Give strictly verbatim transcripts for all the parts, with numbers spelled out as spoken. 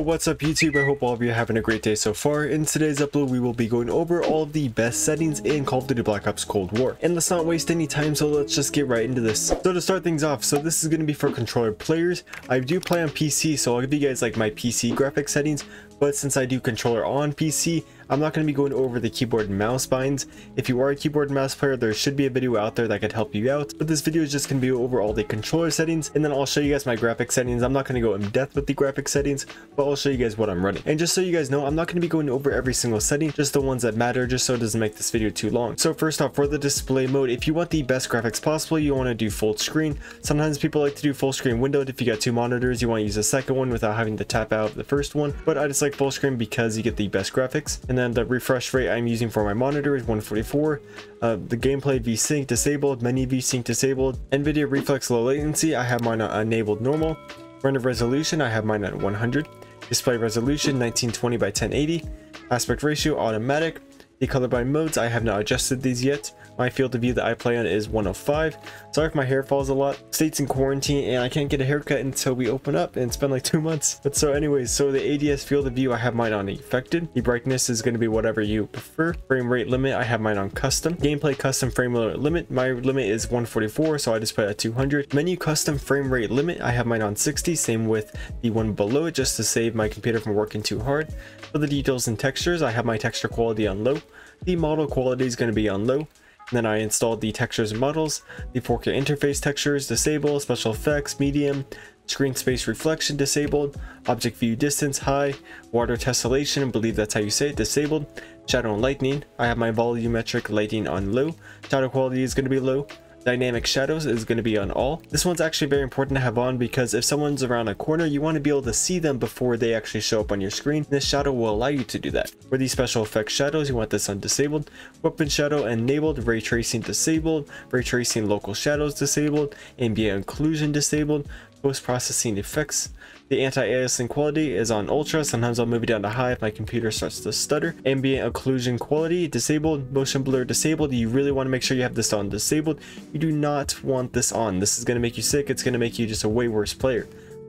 Yo, what's up YouTube? I hope all of you are having a great day so far. In today's upload, we will be going over all of the best settings in Call of Duty Black Ops Cold War. And let's not waste any time, so let's just get right into this. So to start things off, so this is going to be for controller players. I do play on P C, so I'll give you guys like my P C graphic settings. But since I do controller on P C, I'm not going to be going over the keyboard and mouse binds. If you are a keyboard and mouse player, there should be a video out there that could help you out. But this video is just going to be over all the controller settings, and then I'll show you guys my graphic settings. I'm not going to go in depth with the graphic settings, but I'll show you guys what I'm running. And just so you guys know, I'm not going to be going over every single setting, just the ones that matter, just so it doesn't make this video too long. So first off, for the display mode, if you want the best graphics possible, you want to do full screen. Sometimes people like to do full screen windowed. If you got two monitors, you want to use a second one without having to tap out the first one. But I just like full screen because you get the best graphics. And then the refresh rate I'm using for my monitor is one forty-four. Uh, the gameplay VSync disabled, many VSync disabled. Nvidia Reflex low latency, I have mine on enabled normal. Render resolution, I have mine at one hundred. Display resolution nineteen twenty by ten eighty. Aspect ratio automatic. The color by modes, I have not adjusted these yet. My field of view that I play on is one oh five. Sorry if my hair falls a lot. State's in quarantine and I can't get a haircut until we open up, and it's been like two months. But so anyways, so the A D S field of view, I have mine on affected. The brightness is going to be whatever you prefer. Frame rate limit, I have mine on custom. Gameplay custom frame rate limit, my limit is one forty-four, so I just put it at two hundred. Menu custom frame rate limit, I have mine on sixty, same with the one below it, just to save my computer from working too hard. For the details and textures, I have my texture quality on low. The model quality is going to be on low. And then I installed the textures and models, the four K interface textures, disable, special effects, medium, screen space reflection, disabled, object view distance, high, water tessellation, believe that's how you say it, disabled, shadow and lightning. I have my volumetric lighting on low, shadow quality is going to be low. Dynamic shadows is going to be on all. This one's actually very important to have on because if someone's around a corner, you want to be able to see them before they actually show up on your screen. This shadow will allow you to do that. For the special effects shadows, you want this on disabled, weapon shadow enabled, ray tracing disabled, ray tracing local shadows disabled, ambient occlusion disabled, post-processing effects. The anti-aliasing quality is on ultra. Sometimes I'll move it down to high if my computer starts to stutter. Ambient occlusion quality disabled. Motion blur disabled. You really want to make sure you have this on disabled. You do not want this on. This is going to make you sick. It's going to make you just a way worse player.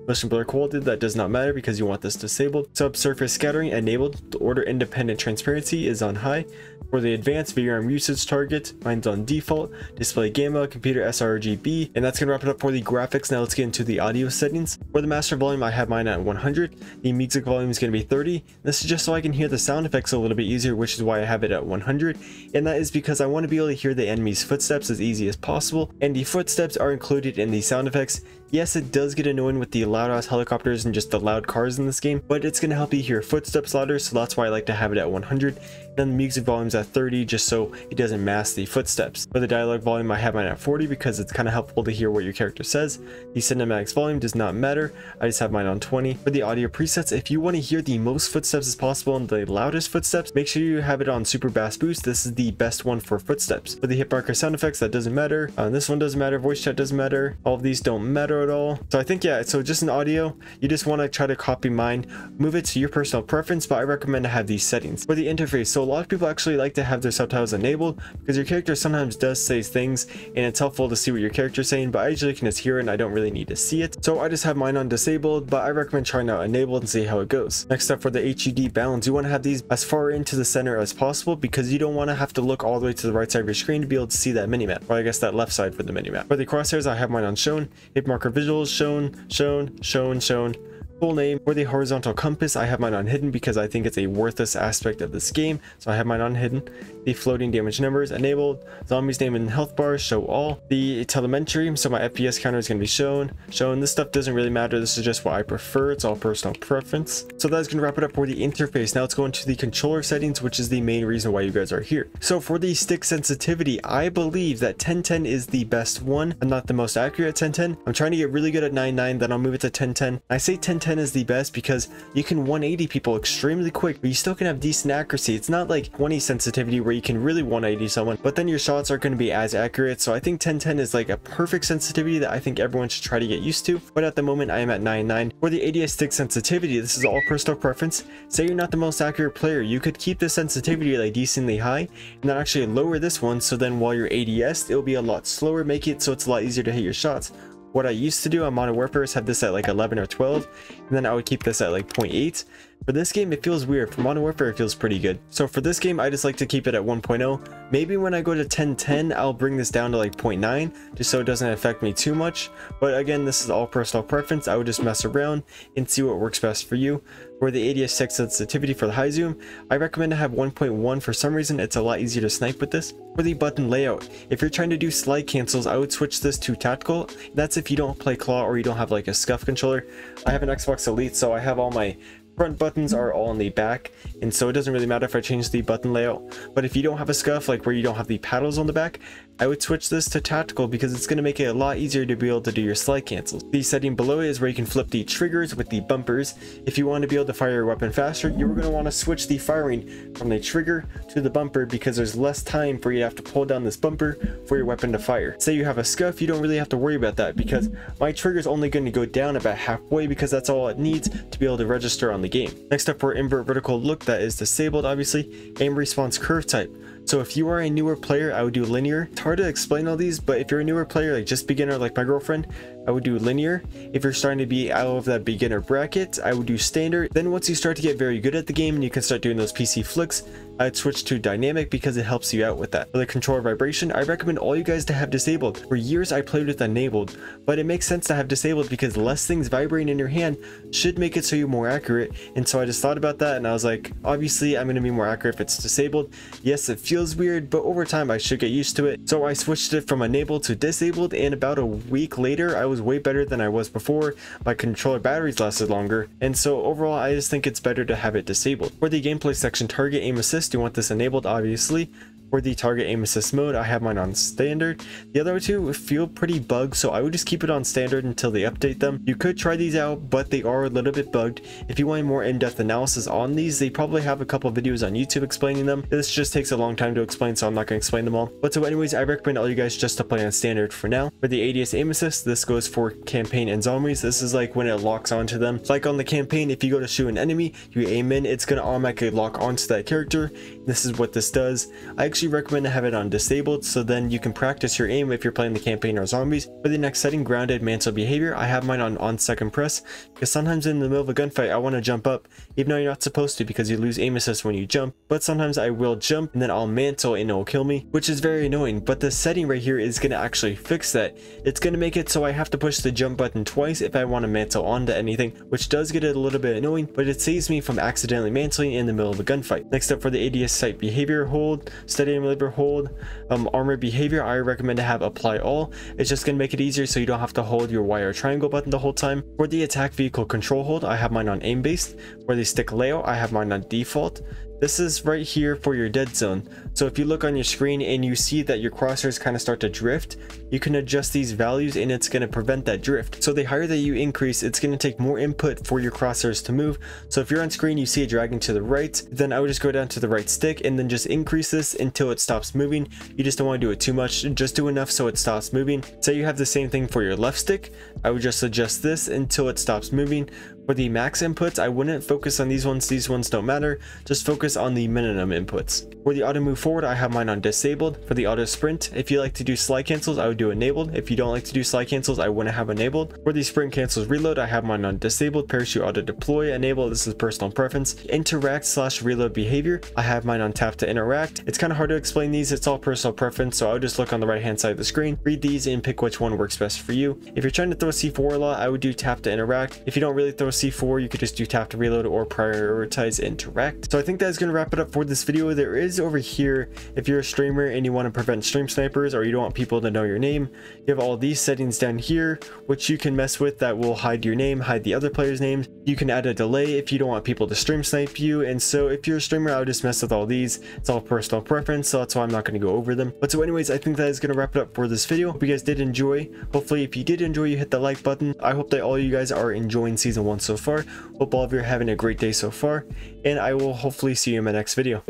Motion blur quality, that does not matter because you want this disabled. Subsurface scattering enabled. The order independent transparency is on high. For the advanced V R M usage target, mine's on default, display gamma, computer sRGB, and that's going to wrap it up for the graphics. Now let's get into the audio settings. For the master volume, I have mine at one hundred. The music volume is going to be thirty. This is just so I can hear the sound effects a little bit easier, which is why I have it at one hundred. And that is because I want to be able to hear the enemy's footsteps as easy as possible. And the footsteps are included in the sound effects. Yes, it does get annoying with the loud ass helicopters and just the loud cars in this game, but it's going to help you hear footsteps louder, so that's why I like to have it at one hundred. Then the music volume's at thirty, just so it doesn't mask the footsteps. For the dialogue volume, I have mine at forty because it's kind of helpful to hear what your character says. The cinematics volume does not matter. I just have mine on twenty. For the audio presets, if you want to hear the most footsteps as possible and the loudest footsteps, make sure you have it on super bass boost. This is the best one for footsteps. For the hit marker sound effects, that doesn't matter. Uh, this one doesn't matter. Voice chat doesn't matter. All of these don't matter at all. So I think, yeah, so just in audio, you just want to try to copy mine, move it to your personal preference, but I recommend to have these settings. For the interface, so a lot of people actually like to have their subtitles enabled because your character sometimes does say things and it's helpful to see what your character's saying, but I usually can just hear it and I don't really need to see it. So I just have mine on disabled, but I recommend trying to enable and see how it goes. Next up, for the H U D bounds, you want to have these as far into the center as possible because you don't want to have to look all the way to the right side of your screen to be able to see that minimap, or I guess that left side for the minimap. For the crosshairs, I have mine on shown, hit marker visuals, shown, shown, shown, shown. Full name. For the horizontal compass, I have mine on hidden because I think it's a worthless aspect of this game, so I have mine on hidden. The floating damage numbers enabled. Zombies name and health bar show all. The telemetry, so my F P S counter is going to be shown. Shown. This stuff doesn't really matter. This is just what I prefer. It's all personal preference. So that's going to wrap it up for the interface. Now let's go into the controller settings, which is the main reason why you guys are here. So for the stick sensitivity, I believe that ten ten is the best one. I'm not the most accurate at ten ten. I'm trying to get really good at nine nine, then I'll move it to ten ten. I say ten ten is the best because you can one eighty people extremely quick, but you still can have decent accuracy. It's not like twenty sensitivity where you can really one eighty someone, but then your shots aren't going to be as accurate. So I think ten ten is like a perfect sensitivity that I think everyone should try to get used to, but at the moment I am at ninety-nine. For the A D S stick sensitivity, this is all personal preference. Say you're not the most accurate player, you could keep the sensitivity like decently high and then actually lower this one, so then while you're A D S, it'll be a lot slower, make it so it's a lot easier to hit your shots. What I used to do on Modern Warfare is have this at like eleven or twelve, and then I would keep this at like zero point eight. For this game, it feels weird. For Modern Warfare, it feels pretty good. So for this game, I just like to keep it at one point oh. Maybe when I go to ten ten, I'll bring this down to like zero point nine, just so it doesn't affect me too much. But again, this is all personal preference. I would just mess around and see what works best for you. For the A D S six sensitivity for the high zoom, I recommend to have one point one. For some reason, it's a lot easier to snipe with this. For the button layout, if you're trying to do slide cancels, I would switch this to tactical. That's if you don't play claw or you don't have like a scuff controller. I have an Xbox Elite, so I have all my front buttons are all in the back, and so it doesn't really matter if I change the button layout. But if you don't have a scuff, like where you don't have the paddles on the back, I would switch this to tactical because it's going to make it a lot easier to be able to do your slide cancels. The setting below is where you can flip the triggers with the bumpers. If you want to be able to fire your weapon faster, you're going to want to switch the firing from the trigger to the bumper because there's less time for you to have to pull down this bumper for your weapon to fire. Say you have a scuff, you don't really have to worry about that because my trigger is only going to go down about halfway because that's all it needs to be able to register on the game. Next up, for invert vertical look, that is disabled obviously, aim response curve type. So if you are a newer player, I would do linear. It's hard to explain all these, but if you're a newer player, like just beginner, like my girlfriend, I would do linear. If you're starting to be out of that beginner bracket, I would do standard. Then once you start to get very good at the game and you can start doing those P C flicks, I'd switch to dynamic because it helps you out with that. For the controller vibration, I recommend all you guys to have disabled. For years, I played with enabled, but it makes sense to have disabled because less things vibrating in your hand should make it so you're more accurate. And so I just thought about that and I was like, obviously I'm going to be more accurate if it's disabled. Yes, it feels weird, but over time I should get used to it. So I switched it from enabled to disabled, and about a week later, I was way better than I was before. My controller batteries lasted longer, and so overall, I just think it's better to have it disabled. For the gameplay section, target aim assist, you want this enabled obviously. For the target aim assist mode, I have mine on standard. The other two feel pretty bugged, so I would just keep it on standard until they update them. You could try these out, but they are a little bit bugged. If you want more in-depth analysis on these, they probably have a couple of videos on YouTube explaining them. This just takes a long time to explain, so I'm not going to explain them all. But so anyways, I recommend all you guys just to play on standard for now. For the A D S aim assist, this goes for campaign and zombies. This is like when it locks onto them. It's like on the campaign, if you go to shoot an enemy, you aim in, it's going to automatically lock onto that character. This is what this does. I actually recommend to have it on disabled, so then you can practice your aim if you're playing the campaign or zombies. For the next setting, grounded mantle behavior, I have mine on on second press because sometimes in the middle of a gunfight I want to jump up, even though you're not supposed to because you lose aim assist when you jump, but sometimes I will jump and then I'll mantle and it'll kill me, which is very annoying. But this setting right here is going to actually fix that. It's going to make it so I have to push the jump button twice if I want to mantle onto anything, which does get it a little bit annoying, but it saves me from accidentally mantling in the middle of a gunfight. Next up, for the A D S sight behavior, hold steady labor, hold um, armor behavior, I recommend to have apply all. It's just going to make it easier so you don't have to hold your Y or triangle button the whole time. For the attack vehicle control hold, I have mine on aim based. For the stick layout, I have mine on default. This is right here for your dead zone. So if you look on your screen and you see that your crosshairs kind of start to drift, you can adjust these values and it's going to prevent that drift. So the higher that you increase, it's going to take more input for your crosshairs to move. So if you're on screen, you see it dragging to the right, then I would just go down to the right stick and then just increase this until it stops moving. You just don't want to do it too much. Just do enough so it stops moving. So you have the same thing for your left stick. I would just adjust this until it stops moving. For the max inputs, I wouldn't focus on these ones. These ones don't matter. Just focus on the minimum inputs. For the auto move forward, I have mine on disabled. For the auto sprint, if you like to do slide cancels, I would do enabled. If you don't like to do slide cancels, I wouldn't have enabled. For the sprint cancels reload, I have mine on disabled. Parachute auto deploy enabled. This is personal preference. Interact slash reload behavior, I have mine on tap to interact. It's kind of hard to explain these. It's all personal preference, so I would just look on the right hand side of the screen, read these, and pick which one works best for you. If you're trying to throw C four a lot, I would do tap to interact. If you don't really throw C four, you could just do tap to reload or prioritize interact. So I think that's going to wrap it up for this video. There is over here, if you're a streamer and you want to prevent stream snipers or you don't want people to know your name, you have all these settings down here which you can mess with that will hide your name, hide the other player's names. You can add a delay if you don't want people to stream snipe you. And so if you're a streamer, I would just mess with all these. It's all personal preference, so that's why I'm not going to go over them. But so anyways, I think that is going to wrap it up for this video. Hope you guys did enjoy. Hopefully if you did enjoy, you hit the like button. I hope that all you guys are enjoying season one so far. Hope all of you are having a great day so far, and I will hopefully see you in my next video.